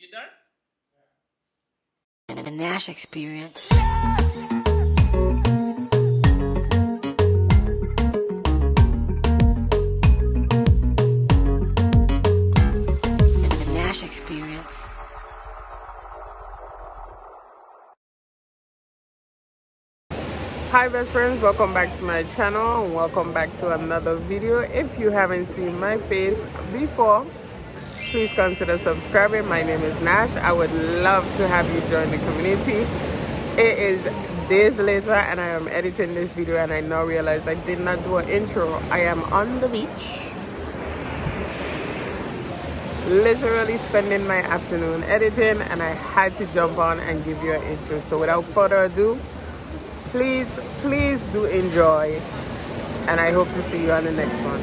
You done? The Nash Experience. The Nash Experience. Hi best friends, welcome back to my channel and welcome back to another video. If you haven't seen my face before, please consider subscribing. My name is Nash. I would love to have you join the community. It is days later and I am editing this video and I now realize I did not do an intro. I am on the beach, literally spending my afternoon editing, and I had to jump on and give you an intro. So without further ado, please do enjoy, and I hope to see you on the next one.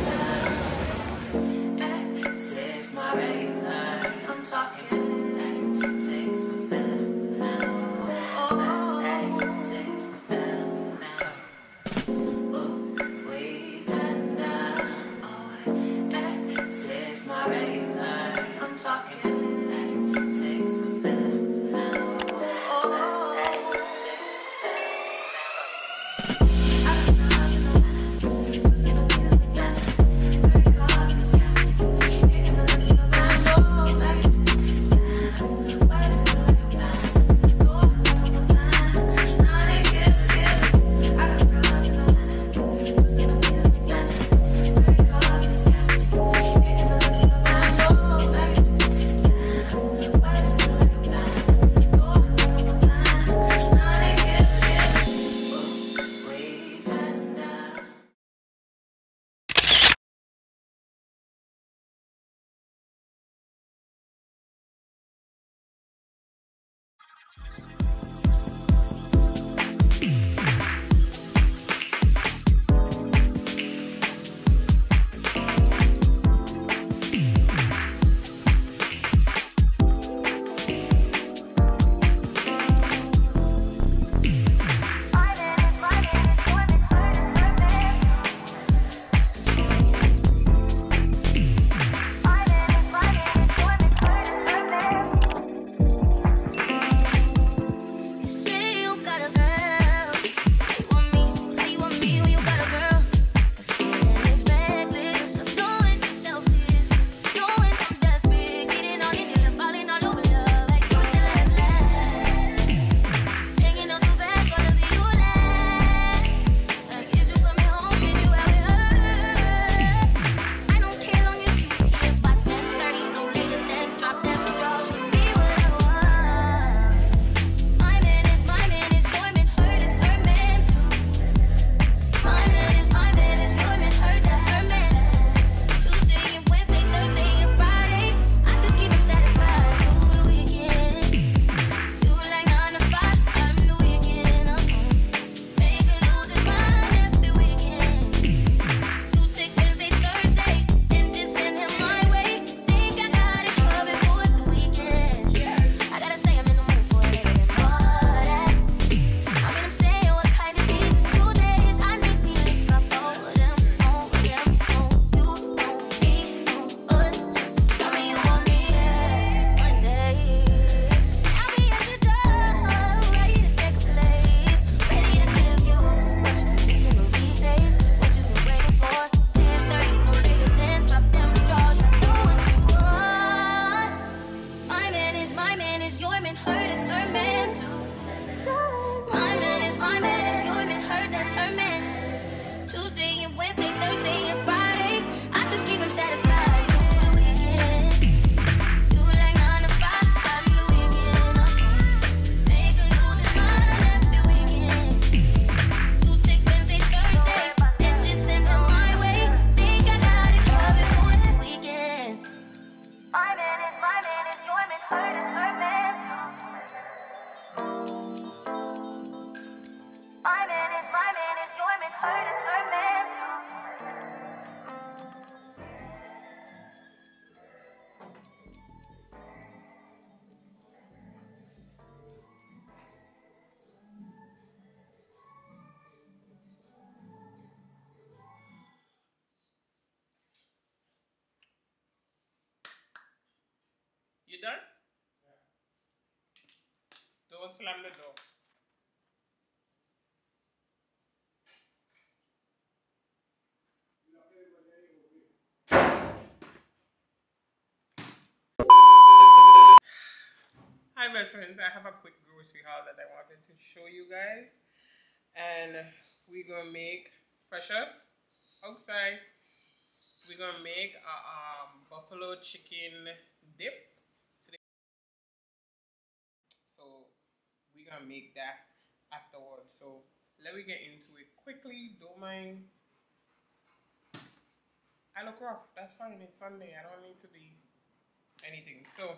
You done? दो slam में दो। Hi best friends, I have a quick grocery haul that I wanted to show you guys, and we're gonna make precious outside. We're gonna make a buffalo chicken dip today. So we're gonna make that afterwards. So let me get into it quickly. Don't mind. I look rough. That's fine. It's Sunday. I don't need to be anything. So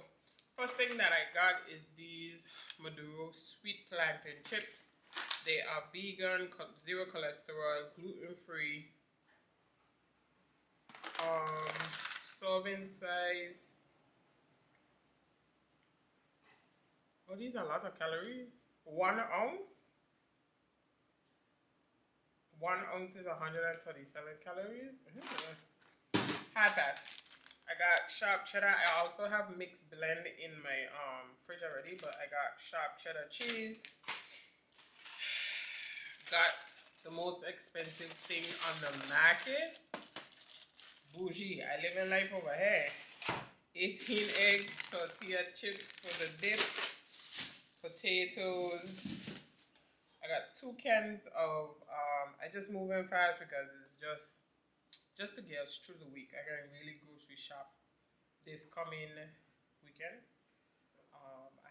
first thing that I got is these Maduro sweet plantain chips. They are vegan, zero cholesterol, gluten free. Serving size. Oh, these are a lot of calories. 1 ounce. 1 ounce is 137 calories. High pass. I got sharp cheddar. I also have mixed blend in my fridge already, but I got sharp cheddar cheese. Got the most expensive thing on the market. Bougie, I live in life over here. 18 eggs, tortilla chips for the dip, potatoes. I got 2 cans of, I just move in fast because it's just to get us through the week. I can really grocery shop this coming weekend.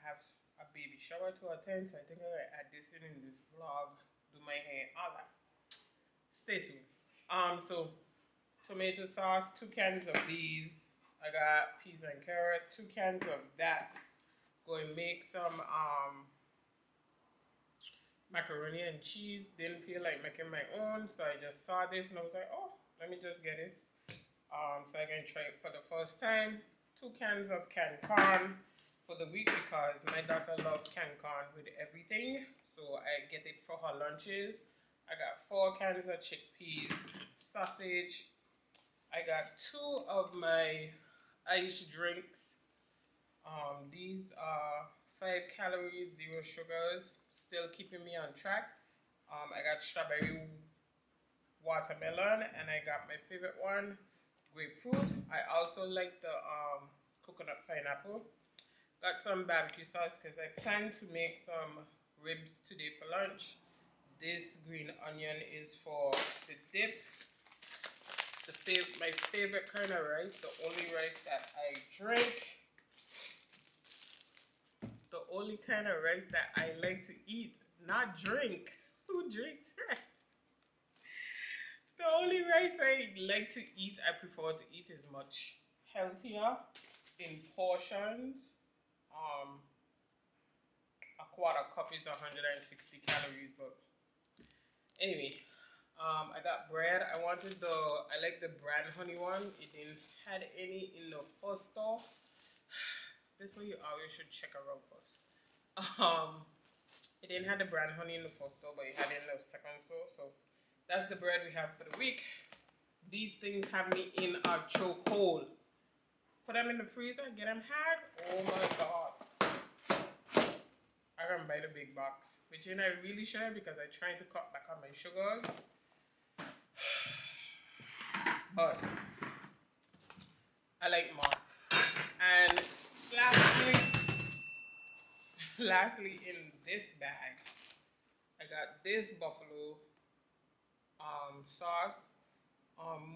I have a baby shower to attend, so I think I'm gonna add this in this vlog, do my hair, all that. Stay tuned. So tomato sauce, 2 cans of these. I got peas and carrot, 2 cans of that. Going to make some macaroni and cheese. Didn't feel like making my own, so I just saw this and I was like, oh, let me just get this. So I can try it for the first time. 2 cans of canned corn for the week because my daughter loves canned corn with everything. So I get it for her lunches. I got 4 cans of chickpeas, sausage. I got 2 of my ice drinks. These are 5 calories, 0 sugars. Still keeping me on track. I got strawberry watermelon, and I got my favorite one, grapefruit. I also like the coconut pineapple. Got some barbecue sauce because I plan to make some ribs today for lunch. This green onion is for the dip. My favorite kind of rice, the only rice that I drink, the only kind of rice that I like to eat, not drink. Who drinks rice? The only rice I like to eat, I prefer to eat, is much healthier in portions. A quarter cup is 160 calories, but anyway. I got bread. I wanted I like the brand honey one. It didn't had any in the first store. This one you always should check around first. It didn't have the brand honey in the first store, but it had it in the second store. So that's the bread we have for the week. These things have me in a chokehold. Put them in the freezer, get them hard. Oh my god. I can buy the big box, which then I really should because I tried to cut back on my sugar. But I like marks. And lastly in this bag, I got this buffalo sauce.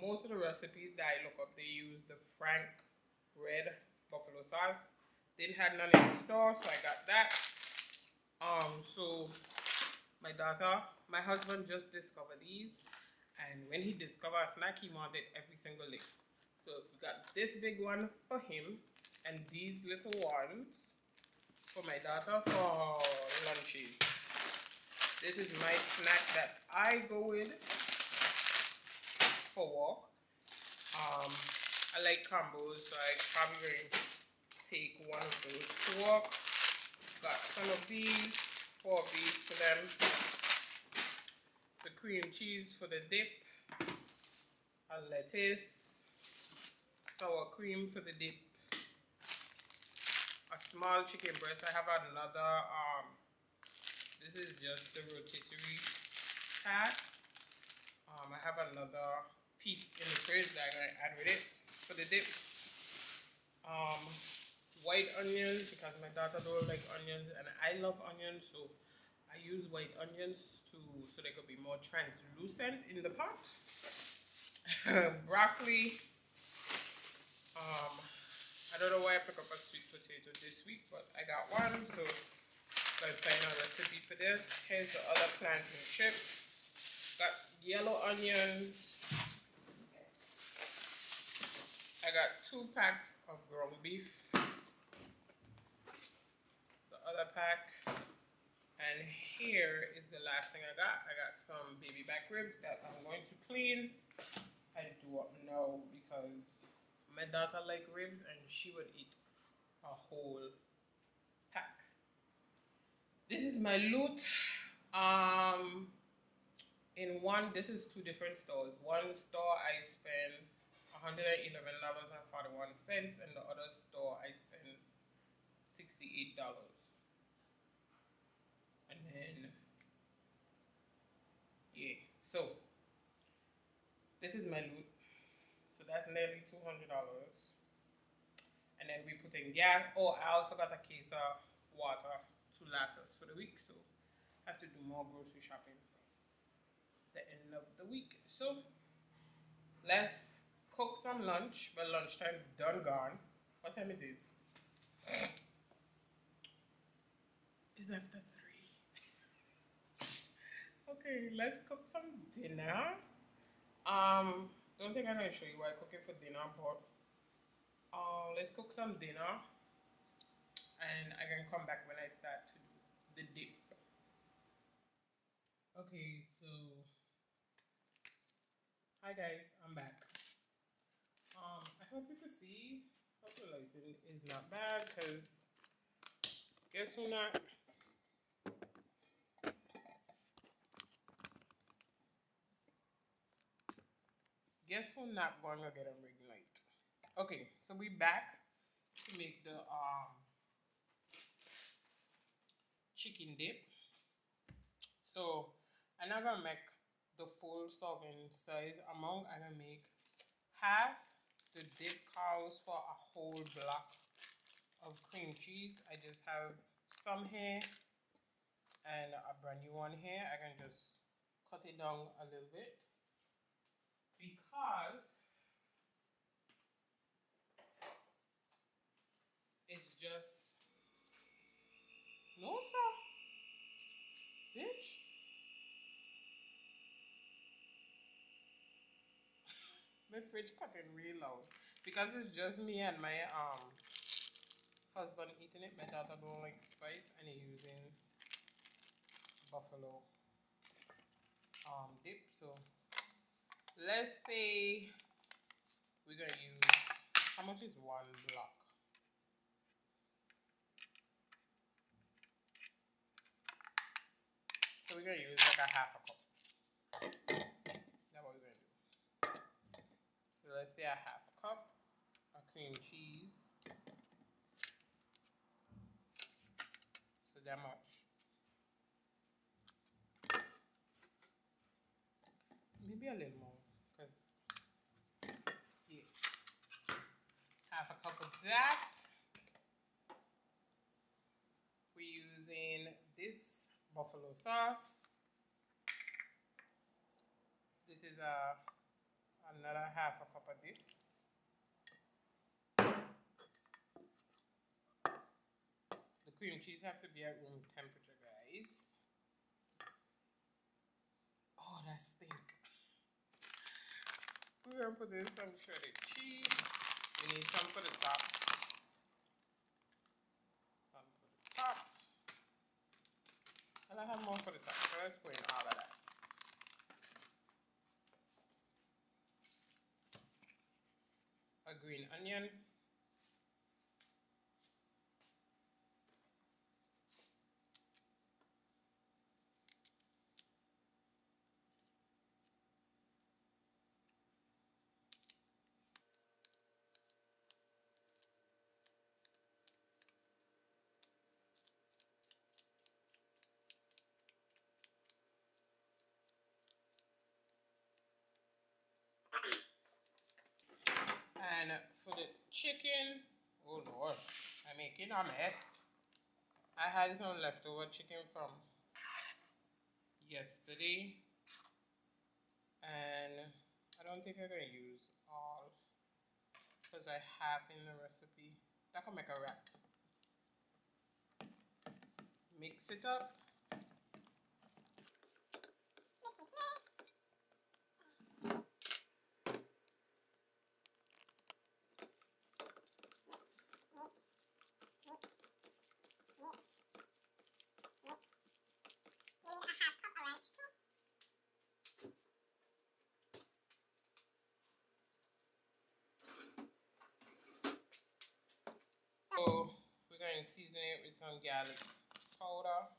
Most of the recipes that I look up, they use the Frank red buffalo sauce. Didn't have none in the store, so I got that. So my daughter, my husband just discovered these. And when he discovered a snack, he wanted every single day. So we got this big one for him and these little ones for my daughter for lunches. This is my snack that I go with for walk. I like combos, so I probably going to take one of those to walk. Got some of these, 4 of these for them. The cream cheese for the dip, a lettuce, sour cream for the dip, a small chicken breast. I have another This is just the rotisserie pack. I have another piece in the fridge that I'm going to add with it for the dip. White onions, because my daughter don't like onions and I love onions, so I use white onions so they could be more translucent in the pot. Broccoli. I don't know why I picked up a sweet potato this week, but I got one, so I'm going to find a recipe for this. Here's the other plantain chips. Got yellow onions. I got 2 packs of ground beef. The other pack. And here is the last thing I got. I got some baby back ribs that I'm going to clean and do up now because my daughter likes ribs and she would eat a whole pack. This is my loot. This is 2 different stores. One store I spent $111.41 and the other store I spent $68. And then, yeah, so this is my loot. So that's nearly $200. And then we put in gas. Oh, I also got a case of water to last us for the week. So I have to do more grocery shopping at the end of the week. So let's cook some lunch. But lunchtime done gone. What time it is? It's after 3. Okay, let's cook some dinner. Don't think I'm gonna show you why I cook it for dinner, but let's cook some dinner and I can come back when I start to do the dip. Okay, so hi guys, I'm back. I hope you can see. Hope the lighting is not bad, because guess who not? Guess we're not going to get a ring light. Okay, so we back to make the chicken dip. So I'm not going to make the full serving size amount. I'm going to make half. The dip calls for a whole block of cream cheese. I just have some here and a brand new one here. I can just cut it down a little bit, because it's just no, sir, bitch. My fridge cutting real loud because it's just me and my husband eating it. My daughter don't like spice and he's using buffalo dip, so. Let's say we're going to use, how much is 1 block? So we're going to use like a half cup. That's what we're going to do. So let's say a half cup of cream cheese. So that much. Maybe a little more. Yeah. Half a cup of that. We're using this buffalo sauce. This is another half a cup of this. The cream cheese have to be at room temperature, guys. Oh, that stinks. We're going to put in some shredded cheese. We need some for the top. Some for the top. And I have more for the top, so let's put in all of that. A green onion. And for the chicken, oh Lord, I'm making a mess. I had some leftover chicken from yesterday, and I don't think I'm going to use all because I have in the recipe. That can make a wrap. Mix it up. So we're going to season it with some garlic powder.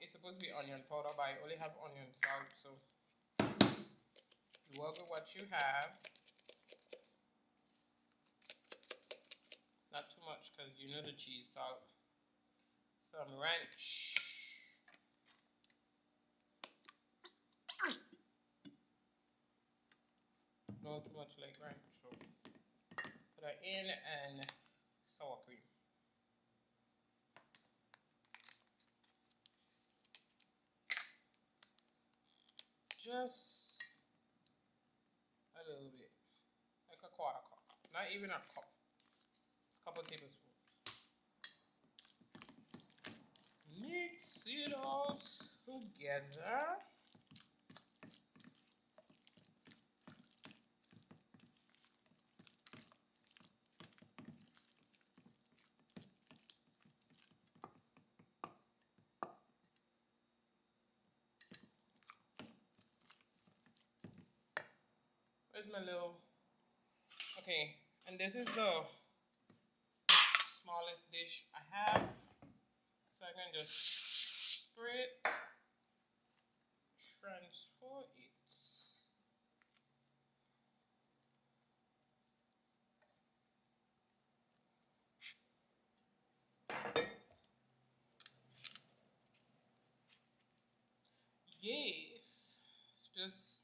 It's supposed to be onion powder, but I only have onion salt, so you work with what you have. Not too much because you know the cheese salt. Some ranch. Not too much like ranch, so put that in, and sour cream. Just a little bit, like a quarter cup, not even a cup, a couple tablespoons. Mix it all together. Where's my little, okay, and this is the smallest dish I have, so I can just spray it, transfer it. Yes, just,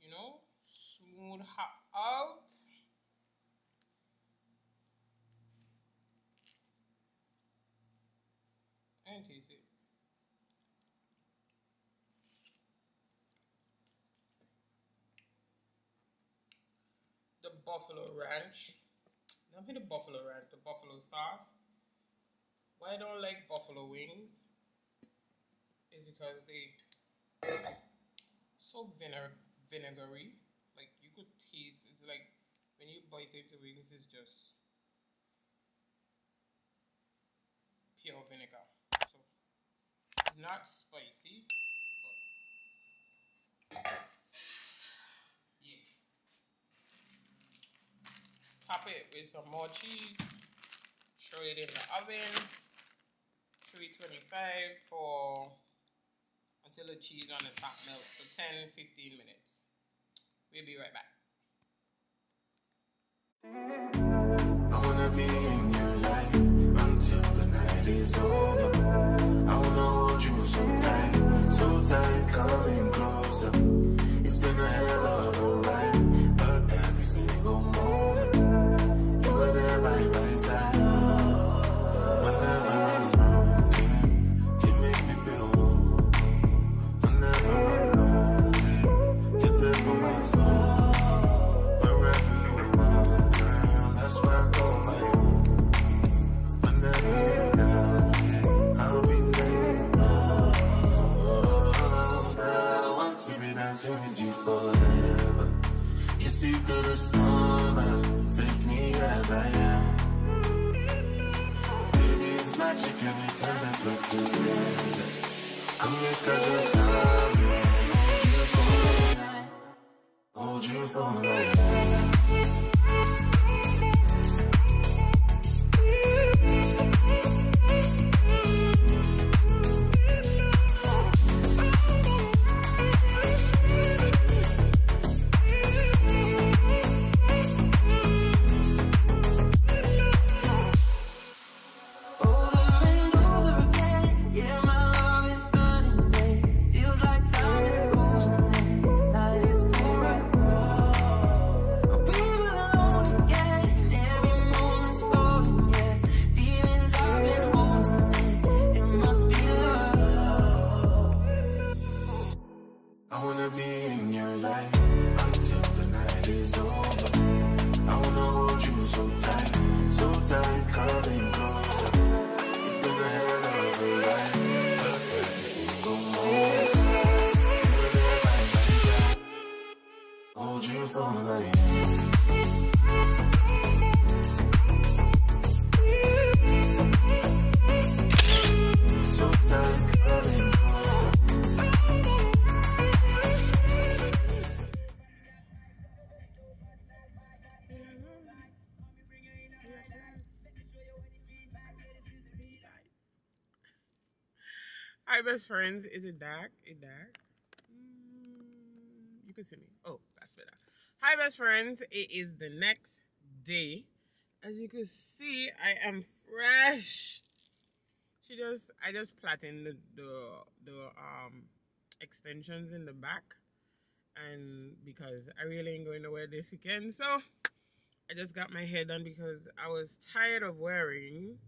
you know, smooth her out. And taste it. The buffalo ranch. Not the buffalo ranch, the buffalo sauce. Why I don't like buffalo wings is because they so vinegary. Like you could taste, it's like when you bite into wings, it's just pure vinegar. So it's not spicy, but yeah. Top it with some more cheese. Throw it in the oven, 325 for until the cheese on the top melts. So 10-15 minutes. We'll be right back. I wanna be in your life until the night is over. I wanna hold you so tight, coming closer. It's been a hell of a ride, but every single moment you were there by my side. That is I wanna be in your life until the night is over. I wanna hold you so tight, coming closer. It's been a hell of a life, but everything go more. Hold you for life. Hi, best friends. Is it dark? It dark? You can see me. Oh, that's better. Hi, best friends. It is the next day. As you can see, I am fresh. I just plaited the extensions in the back, and because I really ain't going nowhere this weekend, so I just got my hair done because I was tired of wearing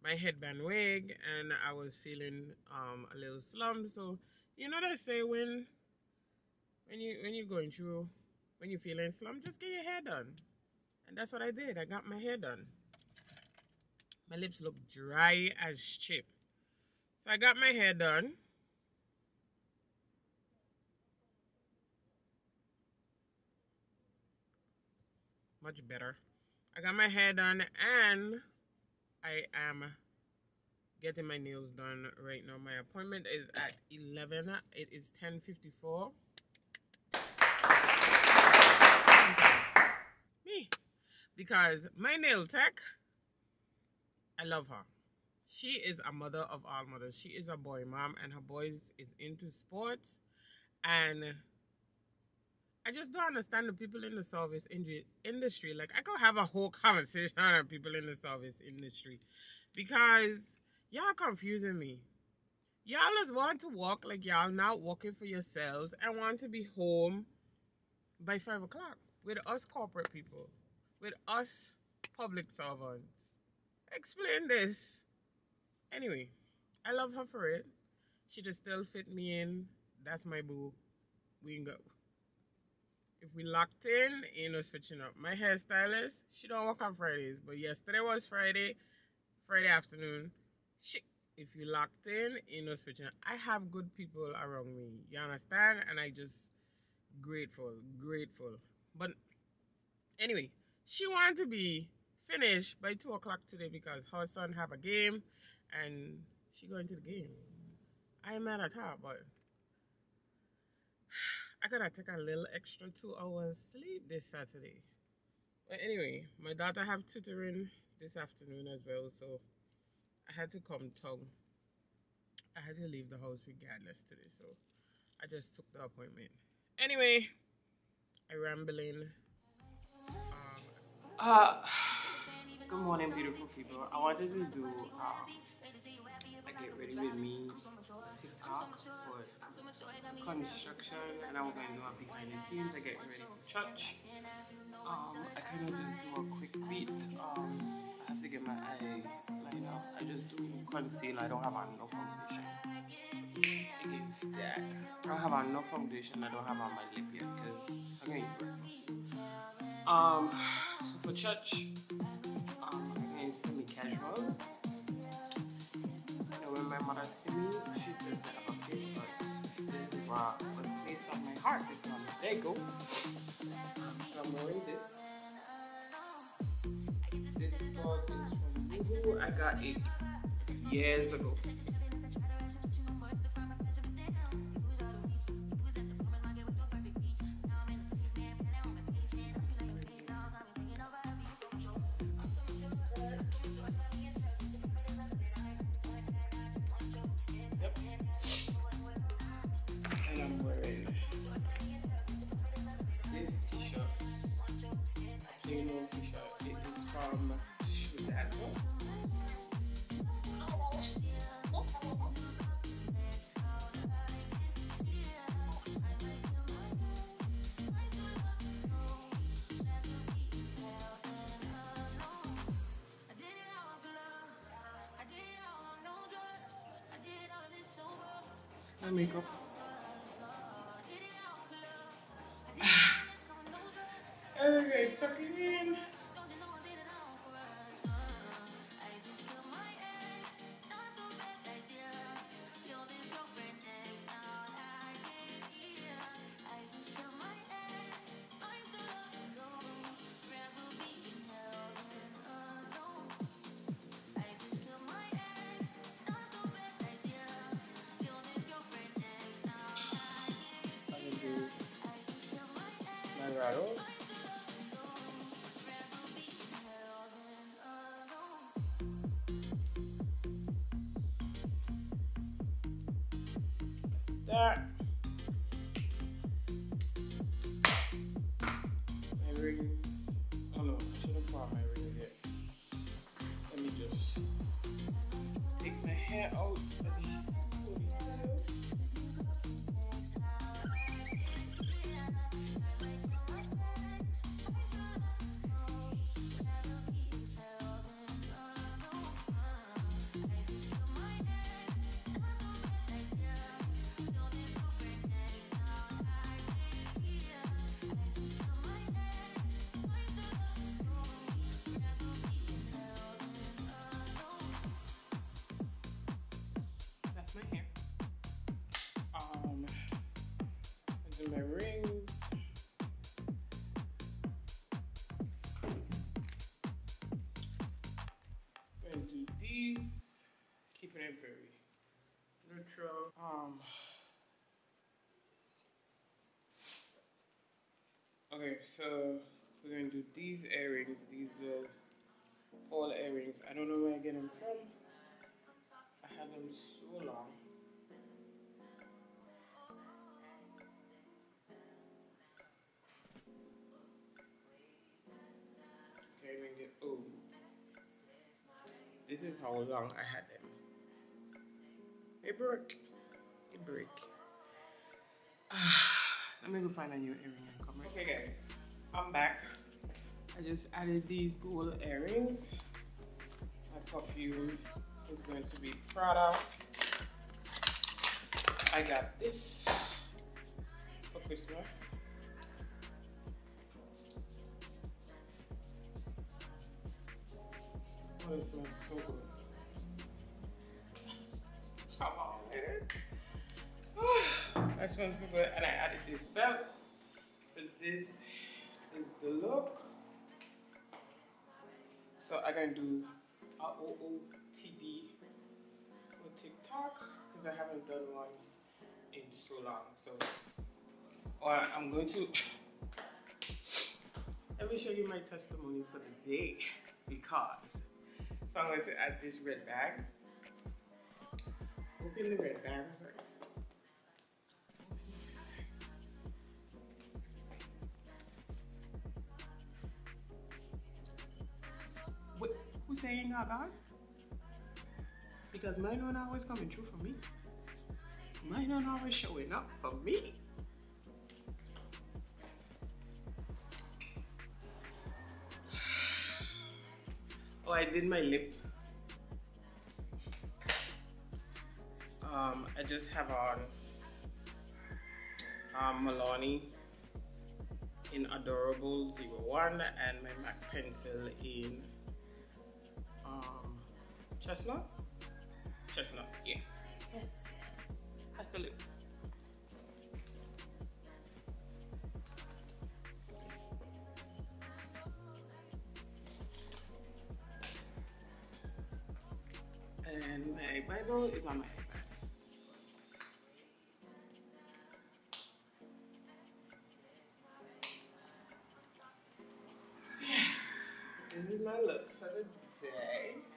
my headband wig, and I was feeling a little slump. So you know they say when you're going through, when you're feeling slump, just get your hair done, and that's what I did. I got my hair done. My lips look dry as chip. So I got my hair done. Much better. I got my hair done and I am getting my nails done right now. My appointment is at 11. It is 10:54. Me. Because my nail tech, I love her. She is a mother of all mothers. She is a boy mom, and her boys is into sports. And I just don't understand the people in the service industry. Like, I could have a whole conversation on people in the service industry because y'all confusing me. Y'all just want to walk like y'all not working for yourselves and want to be home by 5 o'clock with us corporate people, with us public servants. Explain this. Anyway, I love her for it. She just still fit me in. That's my boo. We can go. If we locked in, ain't no switching up. My hairstylist, she don't work on Fridays, but yesterday was Friday afternoon. She, if you locked in, ain't no switching up. I have good people around me. You understand? And I just grateful. But anyway, she wanted to be finish by 2 o'clock today because her son have a game and she going to the game. I ain't mad at her, but I could have taken a little extra 2 hours sleep this Saturday. But anyway, my daughter have tutoring this afternoon as well, so I had to come tongue. I had to leave the house regardless today, so I just took the appointment. Anyway, I rambling. Good morning, beautiful people. I wanted to do a get ready with me TikTok for construction, and I was going to do a behind the scenes. I get ready for church. I kind of just do a quick beat. I have to get my eye lined up. I just do concealer. I don't have enough foundation. Yeah, I don't have enough foundation. I don't have on my lip yet because I'm going to eat breakfast. So for church, I'm going to see me casual. You know, when my mother see me, she says I have a face, but this is what was placed on my heart. It's on my ego. So I'm wearing this. This sword is from Google. I got it years ago. Makeup. tuck it in. Claro. Está. My rings. Oh no, I should have brought my ring here. Let me just take my hair out. My rings. I'm gonna do these, keeping it very neutral. Okay, so we're gonna do these earrings, these little ball earrings. I don't know where I get them from. I had them so long. Oh, this is how long I had them. It broke. Let me go find a new earring and come right. Okay guys, I'm back. I just added these gold earrings. My perfume is going to be Prada. I got this for Christmas. Oh, it smells so good. Come on, man. That smells so good. And I added this belt. So this is the look. So I'm going to do ROOTD for TikTok because I haven't done one in so long. So, alright, I'm going to... Let me show you my testimony for the day because... So I'm going to add this red bag. Open the red bag. Wait, who's saying that bad? Because mine don't always coming true for me. Mine don't always showing up for me. Oh, I did my lip. I just have on Milani in Adorable 01 and my Mac pencil in Chestnut? Chestnut, yeah. That's the lip. And my Bible is on my iPad. Yeah, this is my look for the day.